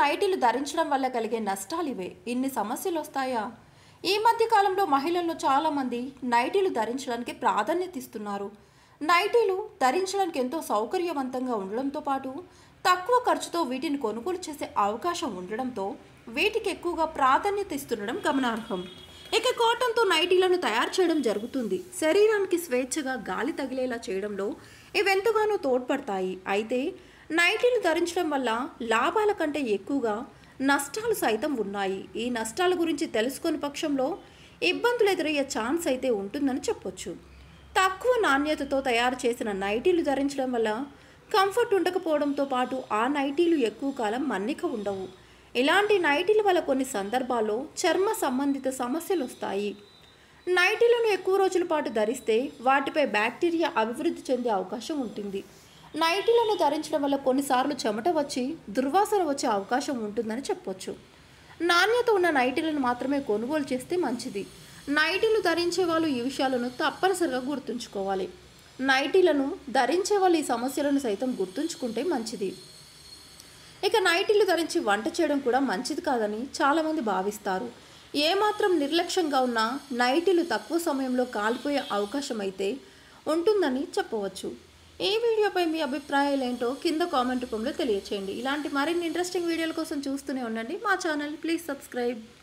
నైటీలు ధరించడం వల్ల కలిగే నష్టాలు ఇవే. ఇన్ని సమస్యలు వస్తాయా? ఈ మధ్యకాలంలో మహిళల్లో చాలామంది నైటీలు ధరించడానికి ప్రాధాన్యత ఇస్తున్నారు. నైటీలు ధరించడానికి ఎంతో సౌకర్యవంతంగా ఉండడంతో పాటు తక్కువ ఖర్చుతో వీటిని కొనుగోలు చేసే అవకాశం ఉండడంతో వీటికి ఎక్కువగా ప్రాధాన్యత ఇస్తుండడం గమనార్హం. ఇక కాటన్తో నైటీలను తయారు చేయడం జరుగుతుంది. శరీరానికి స్వేచ్ఛగా గాలి తగిలేలా చేయడంలో ఇవెంతగానో తోడ్పడతాయి. అయితే నైటీలు ధరించడం వల్ల లాభాల కంటే ఎక్కువగా నష్టాలు సైతం ఉన్నాయి. ఈ నష్టాల గురించి తెలుసుకొని పక్షంలో ఇబ్బందులు ఎదురయ్యే ఛాన్స్ అయితే ఉంటుందని చెప్పొచ్చు. తక్కువ నాణ్యతతో తయారు చేసిన నైటీలు ధరించడం వల్ల కంఫర్ట్ ఉండకపోవడంతో పాటు ఆ నైటీలు ఎక్కువ కాలం మన్నిక ఉండవు. ఇలాంటి నైటీల వల్ల కొన్ని సందర్భాల్లో చర్మ సంబంధిత సమస్యలు వస్తాయి. నైటీలను ఎక్కువ రోజుల పాటు ధరిస్తే వాటిపై బ్యాక్టీరియా అభివృద్ధి చెందే అవకాశం ఉంటుంది. నైటీలను ధరించడం వల్ల కొన్నిసార్లు చెమట వచ్చి దుర్వాసన వచ్చే అవకాశం ఉంటుందని చెప్పొచ్చు. నాణ్యత ఉన్న నైటీలను మాత్రమే కొనుగోలు చేస్తే మంచిది. నైటీలు ధరించే వాళ్ళు ఈ విషయాలను తప్పనిసరిగా గుర్తుంచుకోవాలి. నైటీలను ధరించే వాళ్ళు ఈ సమస్యలను సైతం గుర్తుంచుకుంటే మంచిది. ఇక నైటీలు ధరించి వంట చేయడం కూడా మంచిది కాదని చాలామంది భావిస్తారు. ఏమాత్రం నిర్లక్ష్యంగా ఉన్నా నైటీలు తక్కువ సమయంలో కాలిపోయే అవకాశం అయితే ఉంటుందని చెప్పవచ్చు. ఈ వీడియోపై మీ అభిప్రాయాలు ఏంటో కింద కామెంట్ రూపంలో తెలియచేయండి. ఇలాంటి మరిన్ని ఇంట్రెస్టింగ్ వీడియోల కోసం చూస్తూనే ఉండండి మా ఛానల్. Please subscribe.